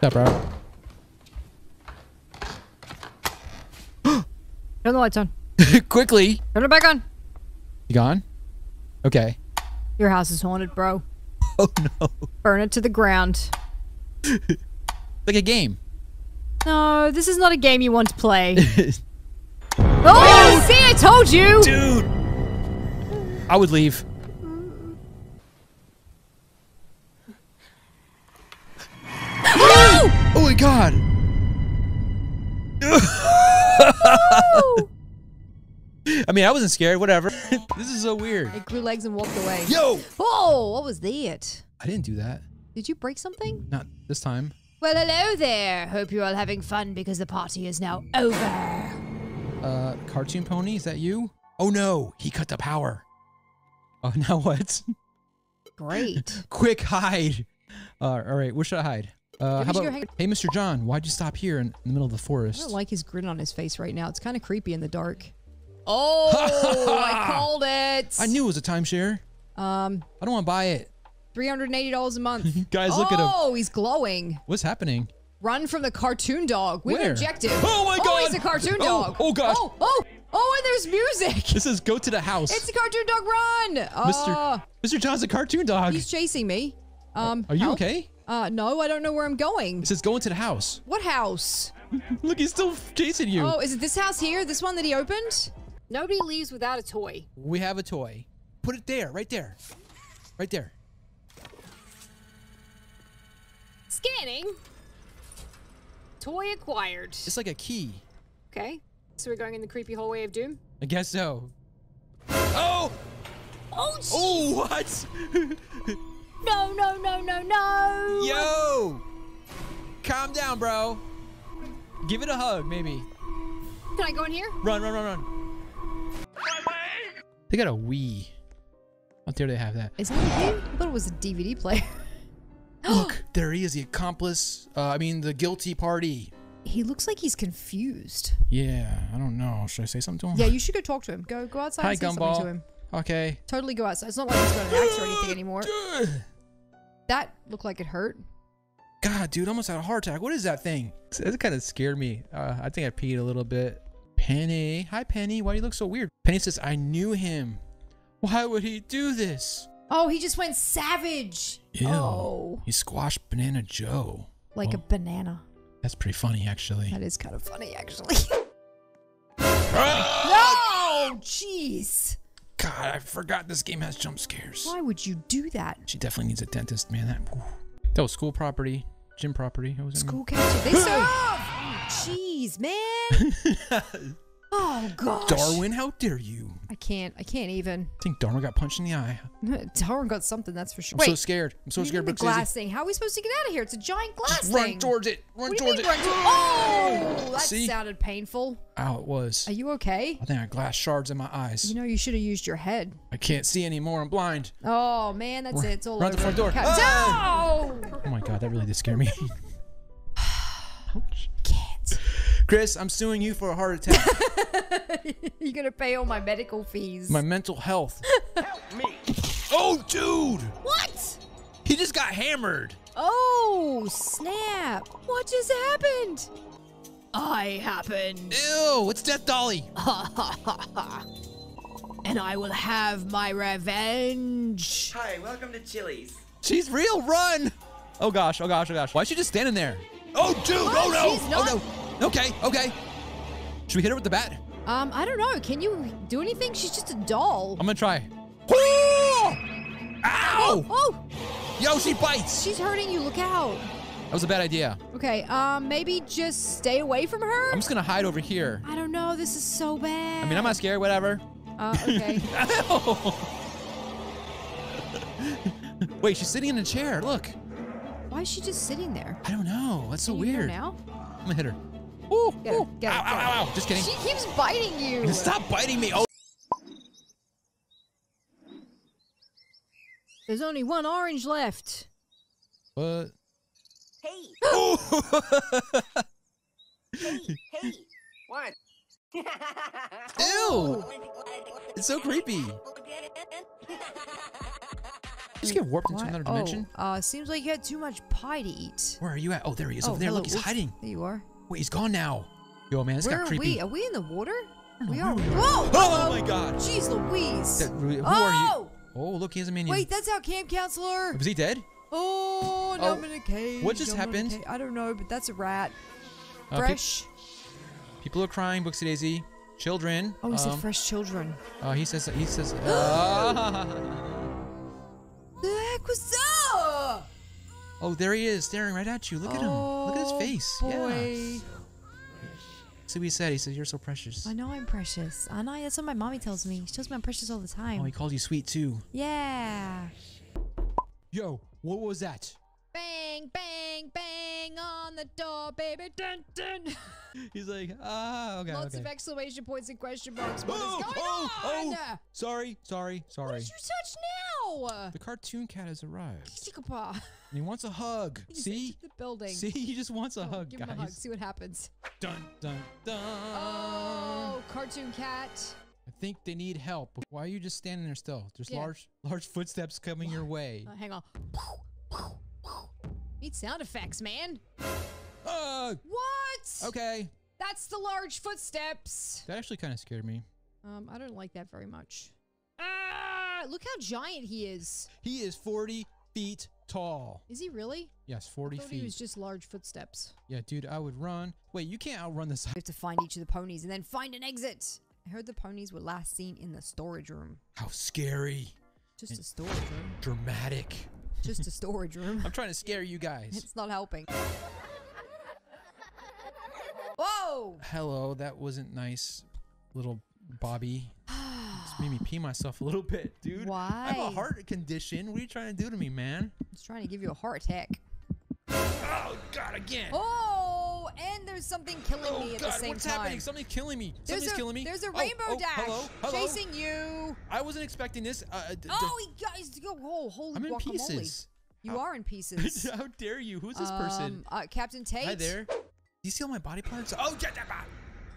What's up, bro? Turn the lights on. Quickly. Turn it back on. You gone? Okay. Your house is haunted, bro. Oh, no. Burn it to the ground. Like a game. No, this is not a game you want to play. Oh, see, I told you. Dude. I would leave. Oh! Oh my god. I mean, I wasn't scared. Whatever. This is so weird. It grew legs and walked away. Yo! Oh, what was that? I didn't do that. Did you break something? Not this time. Well, hello there. Hope you're all having fun because the party is now over. Cartoon Pony, is that you? Oh no, he cut the power. Oh, now what? Great. Quick, hide. All right, where should I hide? How about, hey, Mr. John, why'd you stop here in the middle of the forest? I don't like his grin on his face right now. It's kind of creepy in the dark. Oh, I called it. I knew it was a timeshare. I don't want to buy it. $380 a month. Guys, look at him. Oh, he's glowing. What's happening? Run from the cartoon dog. We've objected. Oh, my God. Oh, he's a cartoon dog. Oh, gosh. Oh, oh. Oh, and there's music. This is go to the house. It's a cartoon dog. Run. Mr. John's a cartoon dog. He's chasing me. Are you okay? No, I don't know where I'm going. It says go into the house. What house? Look, he's still chasing you. Oh, is it this house here? This one that he opened? Nobody leaves without a toy. We have a toy. Put it there, right there. Right there. Scanning. Toy acquired. It's like a key. Okay. So we're going in the creepy hallway of doom? I guess so. Oh! Oh, geez. Oh, what? No, no, no, no, no! Yo! Calm down, bro. Give it a hug, maybe. Can I go in here? Run, run, run, run. They got a Wii. How dare they have that? Is that a game? I thought it was a DVD player. Look, there he is, the accomplice. I mean, the guilty party. He looks like he's confused. Yeah, I don't know. Should I say something to him? Yeah, you should go talk to him. Go outside and say something to him. Okay. Totally go outside. It's not like he's got an axe or anything anymore. That looked like it hurt. God, dude, I almost had a heart attack. What is that thing? That kind of scared me. I think I peed a little bit. Penny. Hi, Penny. Why do you look so weird? Penny says, I knew him. Why would he do this? Oh, he just went savage. Ew. Oh. He squashed Banana Joe. Like a banana. That's pretty funny, actually. That is kind of funny, actually. Oh, jeez. God, I forgot this game has jump scares. Why would you do that? She definitely needs a dentist, man. That was school property, gym property. What was that? School council. They serve. Jeez, man. Oh gosh. Darwin, how dare you? I can't even. I think Darwin got punched in the eye. Darwin got something, that's for sure. I'm so scared. I'm so scared. But the glass thing. How are we supposed to get out of here? It's a giant glass thing. Run towards it. Run towards it. Oh, that sounded painful. Ow, it was. Are you okay? I think I had glass shards in my eyes. You know, you should have used your head. I can't see anymore. I'm blind. Oh man, that's it. It's all over. Run to the front door. Oh! Oh my god, that really did scare me. Ouch. Chris, I'm suing you for a heart attack. You're going to pay all my medical fees. My mental health. Help me. Oh, dude. What? He just got hammered. Oh, snap. What just happened? I happened. Ew, it's Death Dolly. And I will have my revenge. Hi, welcome to Chili's. She's real. Run. Oh, gosh. Oh, gosh. Oh, gosh. Why is she just standing there? Oh, dude. Oh, no. She's not. Oh, no. Okay, okay. Should we hit her with the bat? I don't know. Can you do anything? She's just a doll. I'm gonna try. Ow! Oh, oh! Yo, she bites. She's hurting you. Look out. That was a bad idea. Okay, maybe just stay away from her? I'm just gonna hide over here. I don't know. This is so bad. I mean, I'm not scared. Whatever. Okay. Wait, she's sitting in a chair. Look. Why is she just sitting there? I don't know. That's so weird. Now? I'm gonna hit her. Ooh, get her, get her, ow, ow, ow. Just kidding. She keeps biting you. Stop biting me. Oh. There's only one orange left. What? Hey. Hey. What? Ew. It's so creepy. Just get warped into another dimension? Seems like you had too much pie to eat. Where are you at? Oh, there he is. Oh, over there. Hello. Look, he's hiding. There you are. Wait, he's gone now. Yo, man, this got creepy. Where are we? Are we in the water? We are. Whoa! Oh, my God. Jeez Louise. Who are you? Oh, look, he has a minion. Wait, that's our camp counselor. Was he dead? Oh, now I'm in a cage. What just happened? I don't know, but that's a rat. Fresh. People are crying, Booksie Daisy. Children. Oh, he said fresh children. Oh, he says. The heck was that? Oh, there he is, staring right at you. Look at him. Look at his face. Boy. Yeah. See what he said. He said, "You're so precious." I know I'm precious. I know. That's what my mommy tells me. She tells me I'm precious all the time. Oh, he called you sweet too. Yeah. Yo, what was that? Bang, bang, bang on the door, baby. Dun, dun. He's like, okay. Lots of exclamation points and question marks. What is going on? Oh, sorry. What did you touch now? The cartoon cat has arrived. And he wants a hug. See? The building. See, he just wants a hug, give him a hug. See what happens. Dun, dun, dun. Oh, cartoon cat. I think they need help. Why are you just standing there still? There's large footsteps coming your way. Hang on. Need sound effects, man. What? Okay. That's the large footsteps. That actually kind of scared me. I don't like that very much. Ah! Look how giant he is. He is 40 feet tall. Is he really? Yes, 40 feet. I thought he was just large footsteps. Yeah, dude, I would run. Wait, you can't outrun this. We have to find each of the ponies and then find an exit. I heard the ponies were last seen in the storage room. How scary. Just a storage room. Dramatic. Just a storage room. I'm trying to scare you guys. It's not helping. Whoa! Hello, that wasn't nice, little Bobby. Just made me pee myself a little bit, dude. Why? I have a heart condition. What are you trying to do to me, man? I'm just trying to give you a heart attack. Oh, God, again. Oh, and there's something killing me at the same time. What's happening? Something's killing me. Something's killing me. There's a Rainbow Dash chasing you. I wasn't expecting this. He got his holy guacamole. I'm in pieces. You are in pieces. How dare you? Who's this person? Captain Tate. Hi there. Do you see all my body parts? Oh, yeah,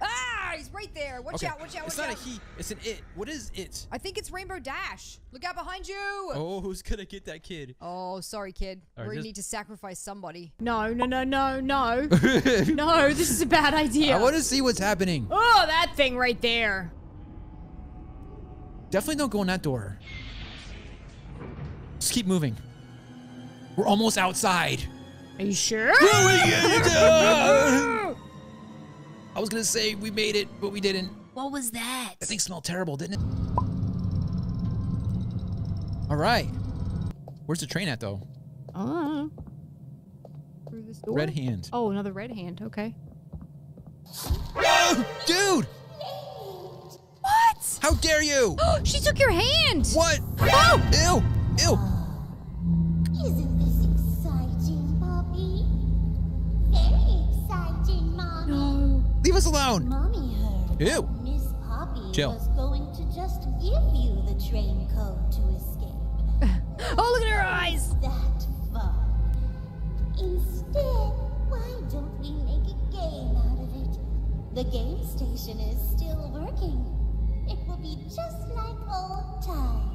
ah, he's right there. Watch out, watch out, watch out. It's not a he. It's an it. What is it? I think it's Rainbow Dash. Look out behind you. Oh, who's going to get that kid? Oh, sorry, kid. Right, we need to sacrifice somebody. No, no, no, no, no. No, this is a bad idea. I want to see what's happening. Oh, that thing right there. Definitely don't go in that door. Just keep moving. We're almost outside. Are you sure? I was gonna say we made it, but we didn't. What was that? That thing smelled terrible, didn't it? All right. Where's the train at, though? Through this door? Red hand. Oh, another red hand. Okay. Oh, dude! What? How dare you? She took your hand! What? Oh! Ew! Ew! Isn't this exciting, Poppy? Very exciting, Mommy. No. Leave us alone. Mommy heard Miss Poppy was going to just give you the train code to escape. Oh, look at her eyes. That fun. Instead, why don't we make a game out of it? The game station is still working. It will be just like old times.